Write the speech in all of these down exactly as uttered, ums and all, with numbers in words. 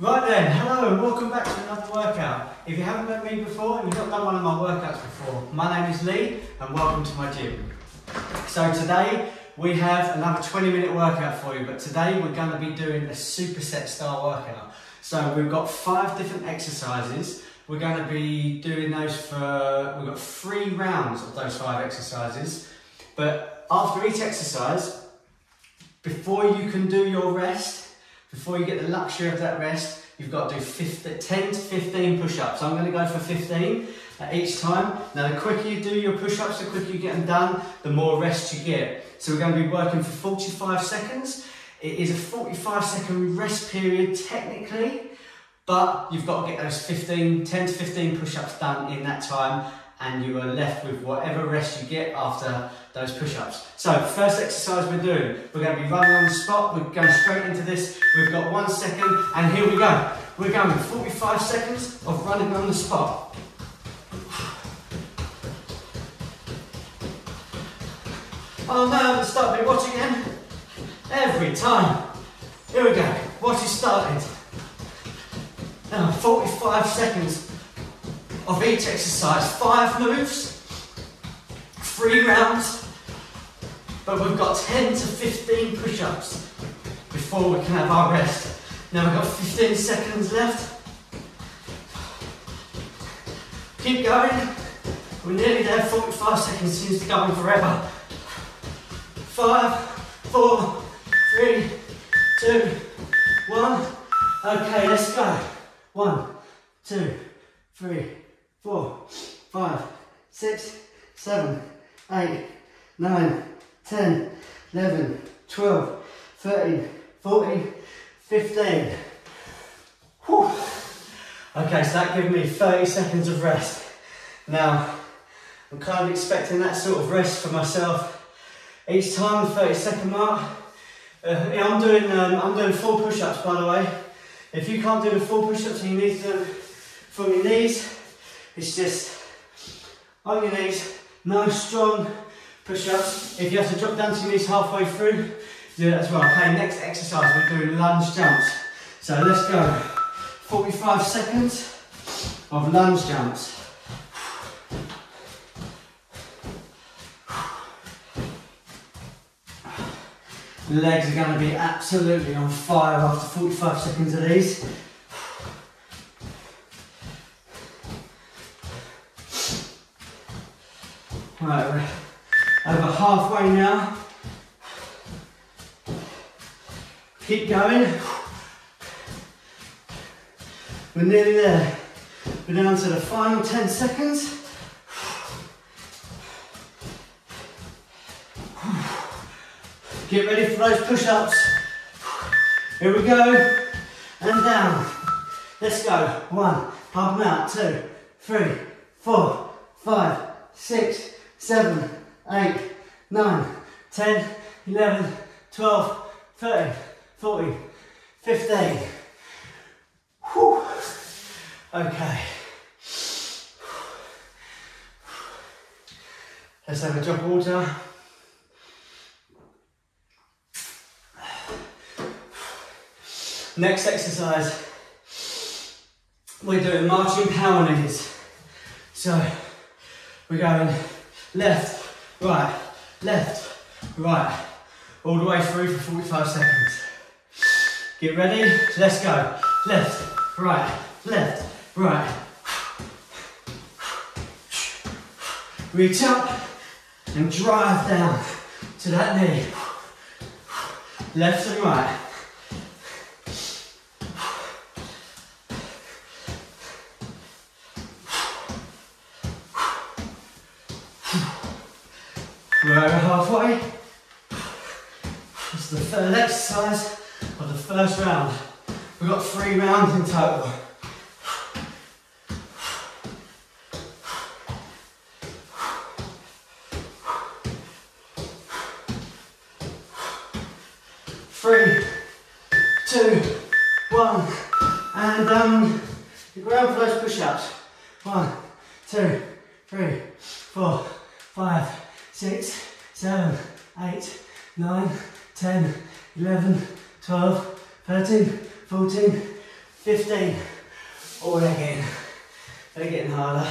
Right then, hello and welcome back to another workout. If you haven't met me before and you've not done one of my workouts before, my name is Lee and welcome to my gym. So today we have another twenty minute workout for you, but today we're going to be doing a superset style workout. So we've got five different exercises. We're going to be doing those for, we've got three rounds of those five exercises. But after each exercise, before you can do your rest, before you get the luxury of that rest, you've got to do ten to fifteen push-ups. I'm going to go for fifteen at each time. Now the quicker you do your push-ups, the quicker you get them done, the more rest you get. So we're going to be working for forty-five seconds. It is a forty-five second rest period technically, but you've got to get those fifteen, ten to fifteen push-ups done in that time, and you are left with whatever rest you get after those push-ups. So first exercise we're doing, we're going to be running on the spot, we're going straight into this, we've got one second, and here we go. We're going with forty-five seconds of running on the spot. Oh no, the start bit, watch again. Every time. Here we go, watch it started. Now forty-five seconds. Of each exercise, five moves, three rounds, but we've got ten to fifteen push-ups before we can have our rest. Now we've got fifteen seconds left. Keep going. We're nearly there, forty-five seconds seems to go on forever. Five, four, three, two, one. Okay, let's go. One, two, three, four, five, six, seven, eight, nine, ten, eleven, twelve, thirteen, fourteen, fifteen. Whew. Okay, so that gives me thirty seconds of rest. Now, I'm kind of expecting that sort of rest for myself each time, the thirty second mark. Uh, yeah, I'm doing um, I'm doing four push-ups, by the way. If you can't do the four push-ups, you need to from your knees. It's just on your knees, no strong push-ups. If you have to drop down to your knees halfway through, do that as well. Okay, next exercise, we're doing lunge jumps. So let's go. forty-five seconds of lunge jumps. Legs are going to be absolutely on fire after forty-five seconds of these. Right, we're over halfway now. Keep going. We're nearly there. We're down to the final ten seconds. Get ready for those push-ups. Here we go. And down. Let's go. One, pump them out. Two, three, four, five, six, seven, eight, nine, ten, eleven, twelve, thirteen, fourteen, fifteen. Whew. Okay. Let's have a drop of water. Next exercise, we're doing marching power knees. So we're going left, right, left, right, all the way through for forty-five seconds. Get ready, let's go. Left, right, left, right. Reach up and drive down to that knee. Left and right. We're over halfway. It's the third exercise of the first round. We've got three rounds in total. Three, two, one, and um, you grab for those push-ups. One, two, three, four, five. Six, seven, eight, nine, ten, eleven, twelve, thirteen, fourteen, fifteen, all again. They're getting harder.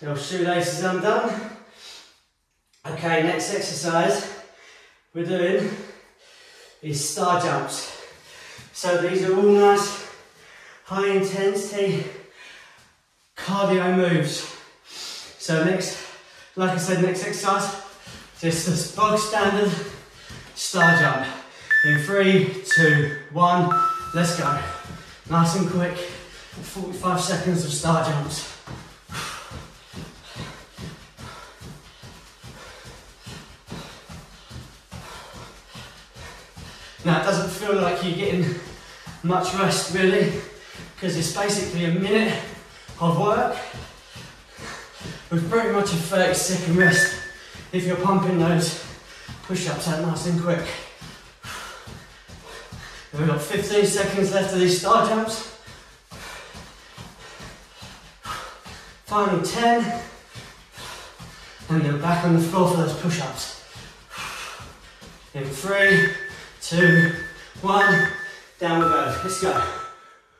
Your shoelaces undone. Okay, next exercise we're doing is star jumps. So these are all nice, high intensity cardio moves. So next, like I said, next exercise, just this bog standard star jump. In three, two, one, let's go. Nice and quick, forty-five seconds of star jumps. Now it doesn't feel like you're getting much rest really, because it's basically a minute of work with pretty much a thirty second rest if you're pumping those push-ups out nice and quick. We've got fifteen seconds left of these star jumps. Final ten, and then back on the floor for those push-ups. In three, two, one, down we go. Let's go.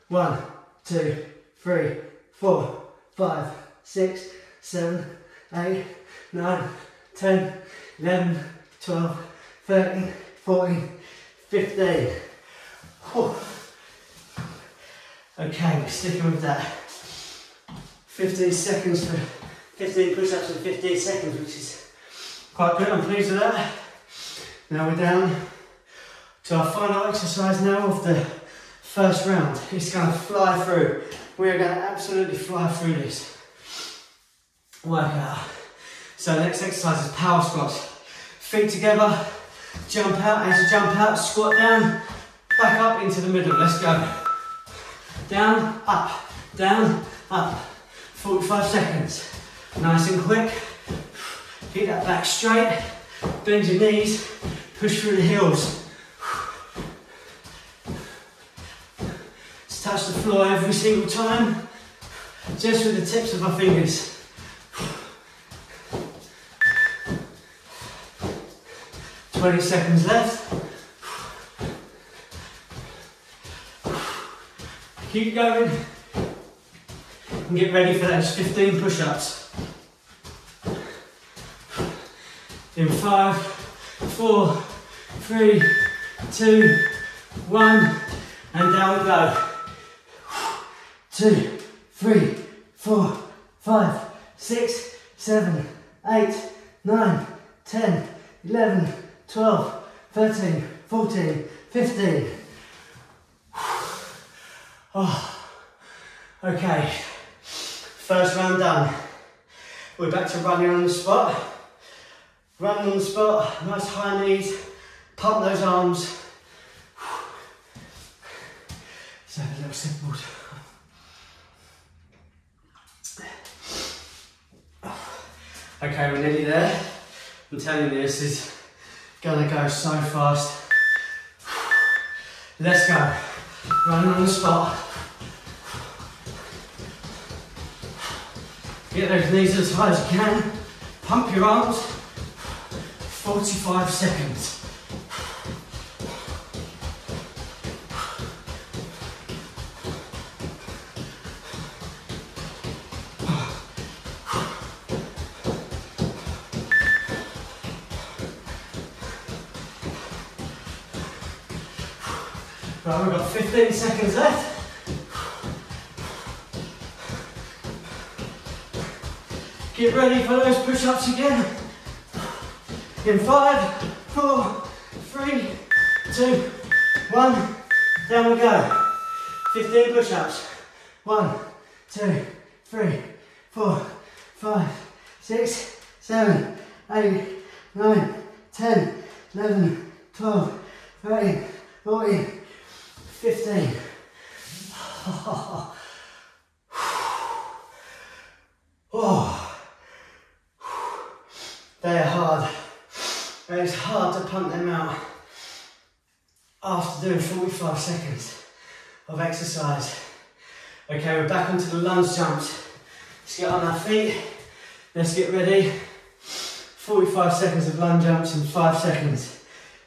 One, two, three, four, five, six, seven, eight, nine, ten, eleven, twelve, thirteen, fourteen, fifteen. Whew. Okay, we're sticking with that. fifteen seconds for fifteen push-ups in fifteen seconds, which is quite good. I'm pleased with that. Now we're down to our final exercise now of the first round. It's going to fly through. We are going to absolutely fly through this workout. So the next exercise is power squats. Feet together, jump out. As you jump out, squat down, back up into the middle. Let's go. Down, up, down, up. forty-five seconds. Nice and quick. Keep that back straight. Bend your knees. Push through the heels. Just touch the floor every single time. Just with the tips of our fingers. twenty seconds left. Keep going. And get ready for those fifteen push-ups. In five, four, three, two, one, and down we go. Two, three, four, five, six, seven, eight, nine, ten, eleven, twelve, thirteen, fourteen, fifteen. Oh, okay. First round done. We're back to running on the spot. Running on the spot, nice high knees, pump those arms. So a little simple. Okay, we're nearly there. I'm telling you, this is gonna go so fast. Let's go. Running on the spot. Get those knees as high as you can. Pump your arms. forty-five seconds. Right, we've got fifteen seconds left. Get ready for those push-ups again. In five, four, three, two, one. Down we go. fifteen push-ups. One, two, three, four, five, six, seven, eight, nine, ten, eleven, twelve, thirteen, fourteen, fifteen. Oh. Oh. They're hard. It's hard to pump them out after doing forty-five seconds of exercise. Okay, we're back onto the lunge jumps. Let's get on our feet. Let's get ready. forty-five seconds of lunge jumps in five seconds.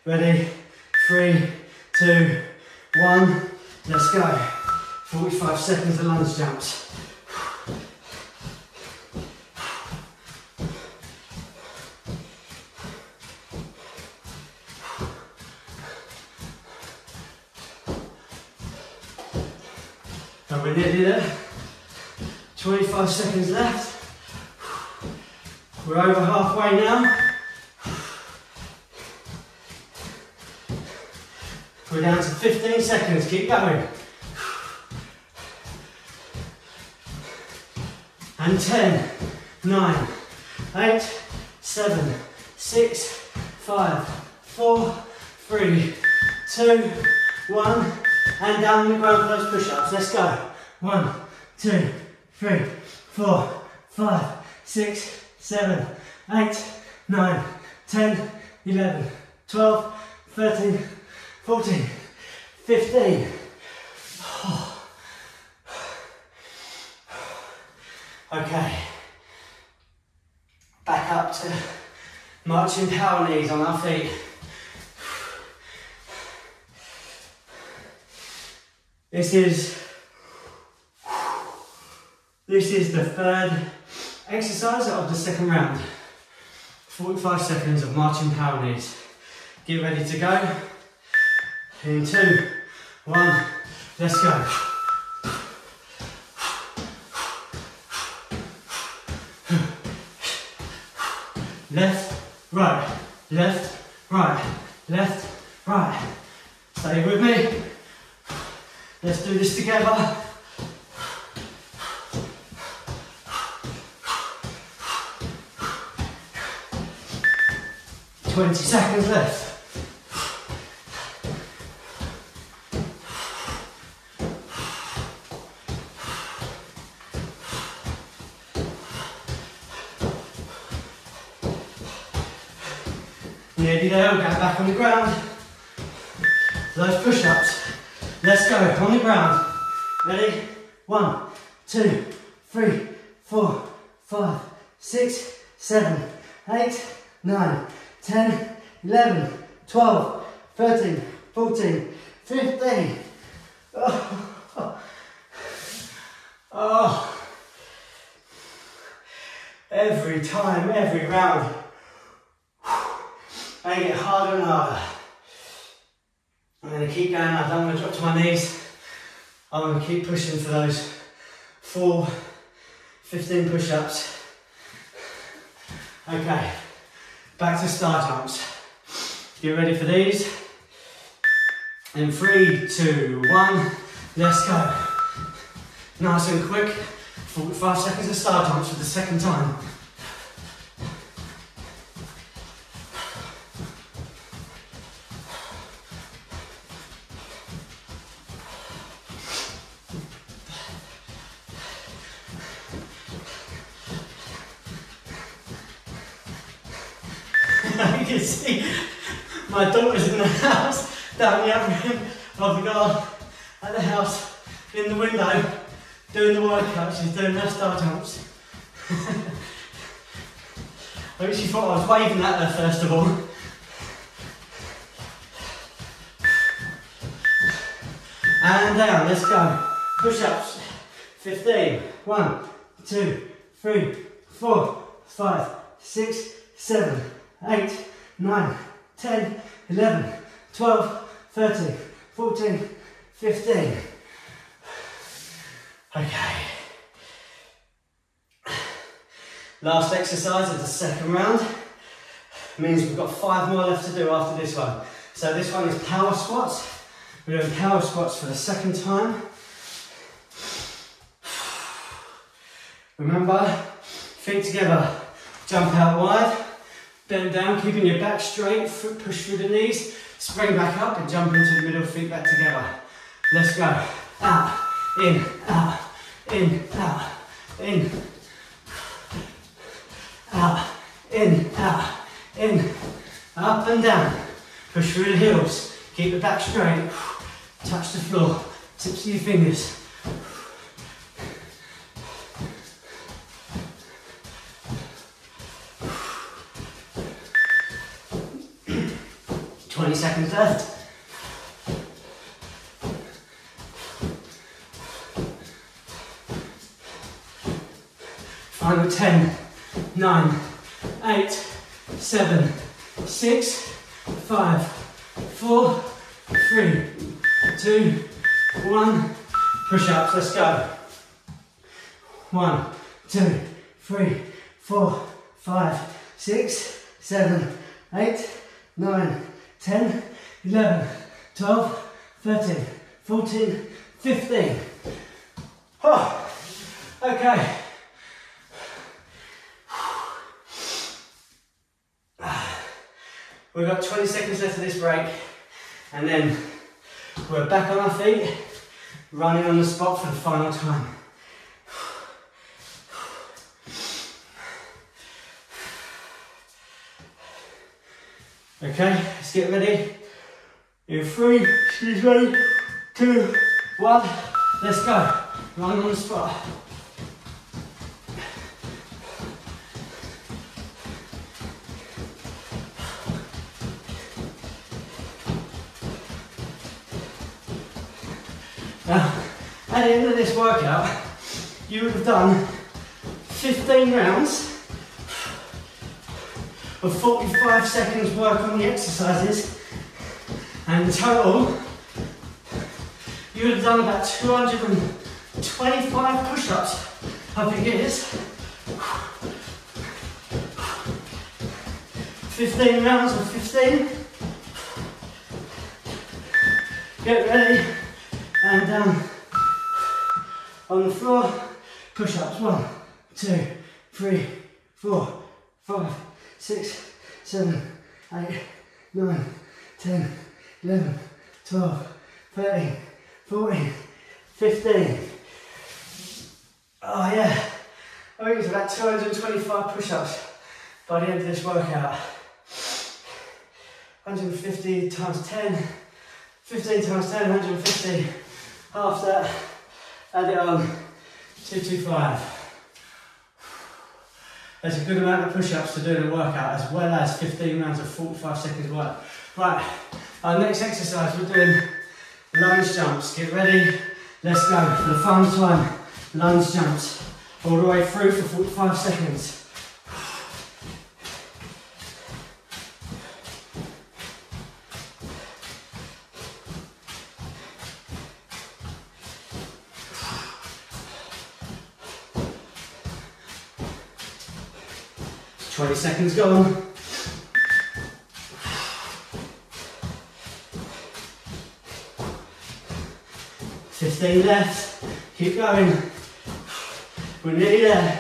Ready? Three, two, one. Let's go. forty-five seconds of lunge jumps. And we're nearly there. twenty-five seconds left. We're over halfway now. We're down to fifteen seconds, keep going. And ten, nine, eight, seven, six, five, four, three, two, one, and down the ground for those push-ups. Let's go. One, two, three, four, five, six, seven, eight, nine, ten, eleven, twelve, thirteen, fourteen, fifteen. Okay, back up to marching power knees on our feet. This is, this is the third exercise of the second round. forty-five seconds of marching power knees. Get ready to go. In two, one, let's go. Left, right, left, right, left, right. Stay with me. Let's do this together. twenty seconds left. Nearly there, we're going back on the ground. Those push-ups. Let's go, on the ground. Ready? One, two, three, four, five, six, seven, eight, nine, ten, eleven, twelve, thirteen, fourteen, fifteen. Oh, oh. Oh. Every time, every round. I get harder and harder. I'm going to keep going. I don't want to drop to my knees. I'm going to keep pushing for those four, fifteen push-ups. Okay, back to star jumps. Get ready for these. In three, two, one, let's go. Nice and quick. forty-five seconds of star jumps for the second time. You can see my daughter's in the house, down the other end of the garden, at the house, in the window, doing the workout. She's doing her star jumps. I think she thought I was waving at her first of all. And down, let's go. Push-ups, fifteen. One, two, three, four, five, six, seven, eight, nine, ten, eleven, twelve, thirteen, fourteen, fifteen. Okay. Last exercise of the second round. Means we've got five more left to do after this one. So this one is power squats. We're doing power squats for the second time. Remember, feet together, jump out wide. Bend down, keeping your back straight, foot push through the knees, spring back up and jump into the middle, feet back together. Let's go. Out, in, out, in, out, in. Out, in, out, in. Up and down. Push through the heels. Keep the back straight. Touch the floor. Tips of your fingers. twenty seconds left. Final ten, nine, eight, seven, six, five, four, three, two, one. Push-ups, let's go. One, two, three, four, five, six, seven, eight, nine, ten, eleven, twelve, thirteen, fourteen, fifteen. Oh, okay. We've got twenty seconds left of this break, and then we're back on our feet, running on the spot for the final time. Okay, let's get ready. In three, excuse me, two, one, let's go. Running on the spot. Now, at the end of this workout, you would have done fifteen rounds of forty-five seconds work on the exercises, and in total, you would have done about two hundred twenty-five push-ups. Up your gears. fifteen rounds of fifteen. Get ready. And down on the floor, push-ups, one, two, three, four, five, six, seven, eight, nine, ten, eleven, twelve, thirteen, fourteen, fifteen. Oh yeah, I think it's about two hundred twenty-five push-ups by the end of this workout. one hundred fifty times ten, fifteen times ten, one hundred fifty. Half that, add it on, two twenty-five. That's a good amount of push-ups to do in a workout, as well as fifteen rounds of forty-five seconds work. Right, our next exercise, we're doing lunge jumps. Get ready, let's go. For the final time, lunge jumps, all the way through for forty-five seconds. twenty seconds gone. fifteen left. Keep going. We're nearly there.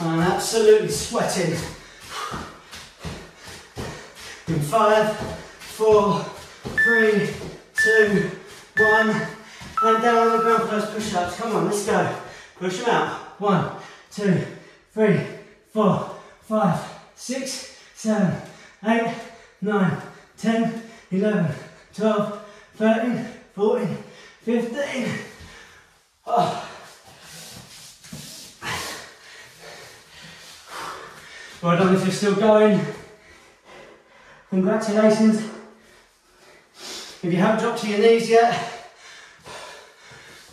I'm absolutely sweating. In five, four, three, two, one. And down on the ground for those push-ups. Come on, let's go. Push them out. One, two, three, four, five, six, seven, eight, nine, ten, eleven, twelve, thirteen, fourteen, fifteen. Oh. Well done if you're still going. Congratulations. If you haven't dropped to your knees yet,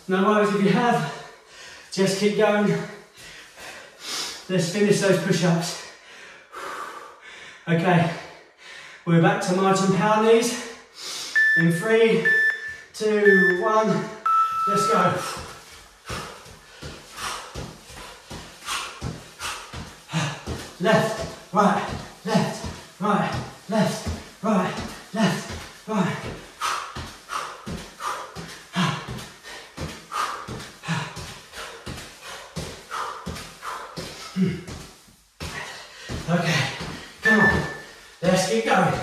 no worries if you have, just keep going. Let's finish those push-ups. Okay, we're back to marching power knees. In three, two, one, let's go. Left, right, left, right, left, right, left, right. Okay, come on, let's keep going.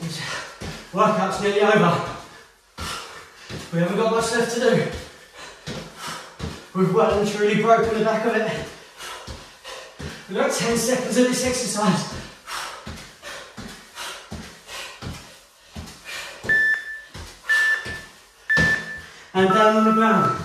This workout's nearly over. We haven't got much left to do. We've well and truly broken the back of it. We've got ten seconds of this exercise. And down on the ground.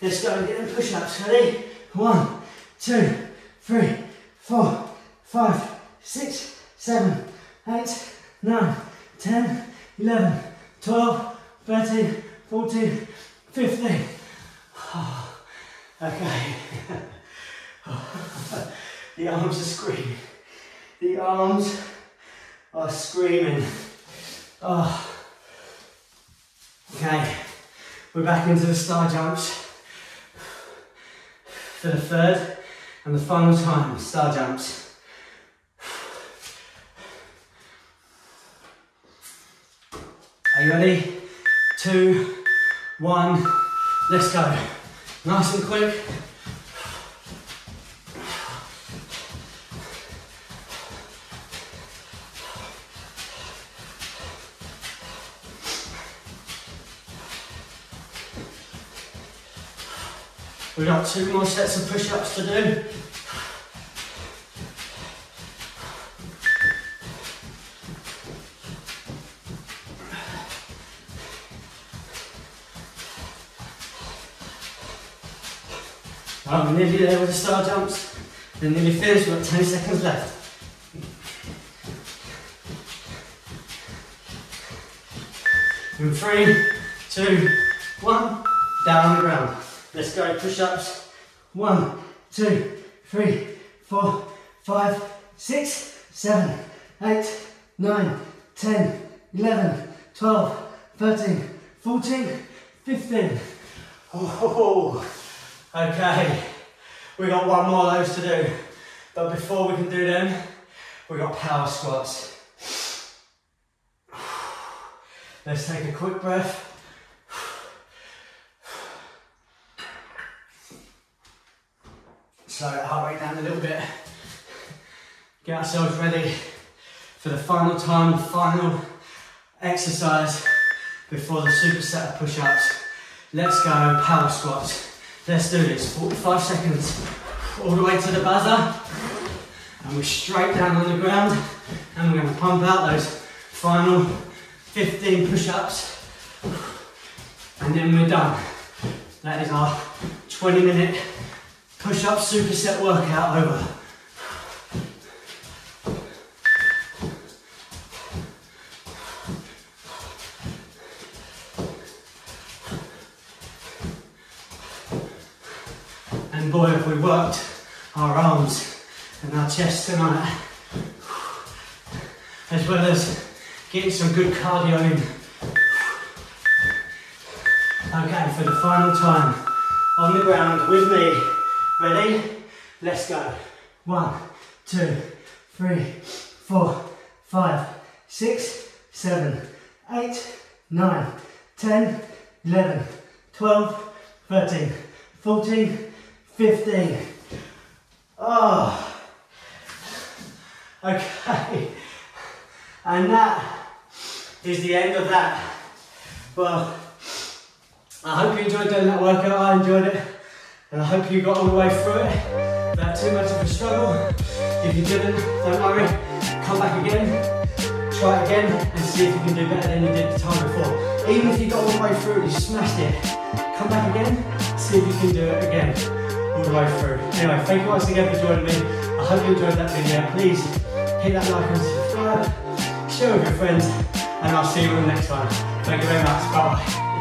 Let's go and get them push-ups, ready? One, two, three, four, five, six, seven, eight, nine, ten, eleven, twelve, thirteen, fourteen, fifteen. Oh, okay. The arms are screaming. The arms are screaming. Oh. Okay, we're back into the star jumps for the third and the final time. Star jumps. Are you ready? Two, one, let's go. Nice and quick. We've got two more sets of push-ups to do. Right, we're nearly there with the star jumps. They're nearly finished, we've got ten seconds left. In three, two, one, down on the ground. Let's go, push-ups. One, two, three, four, five, six, seven, eight, nine, ten, eleven, twelve, thirteen, fourteen, fifteen. Oh, okay, we got one more of those to do. But before we can do them, we got power squats. Let's take a quick breath. So heart rate down a little bit, get ourselves ready for the final time, the final exercise before the superset of push-ups. Let's go, power squats. Let's do this, forty-five seconds, all the way to the buzzer, and we're straight down on the ground, and we're going to pump out those final fifteen push-ups, and then we're done. That is our twenty minute push-up superset workout over. And boy, have we worked our arms and our chest tonight. As well as getting some good cardio in. Okay, for the final time, on the ground with me. Ready? Let's go. One, two, three, four, five, six, seven, eight, nine, ten, eleven, twelve, thirteen, fourteen, fifteen. Oh. Okay. And that is the end of that. Well, I hope you enjoyed doing that workout. I enjoyed it. And I hope you got all the way through it without too much of a struggle. If you didn't, don't worry, come back again, try it again, and see if you can do better than you did the time before. Even if you got all the way through and you smashed it, come back again, see if you can do it again, all the way through. Anyway, thank you once again for joining me. I hope you enjoyed that video. Please hit that like and subscribe, share with your friends, and I'll see you all next time. Thank you very much, bye bye.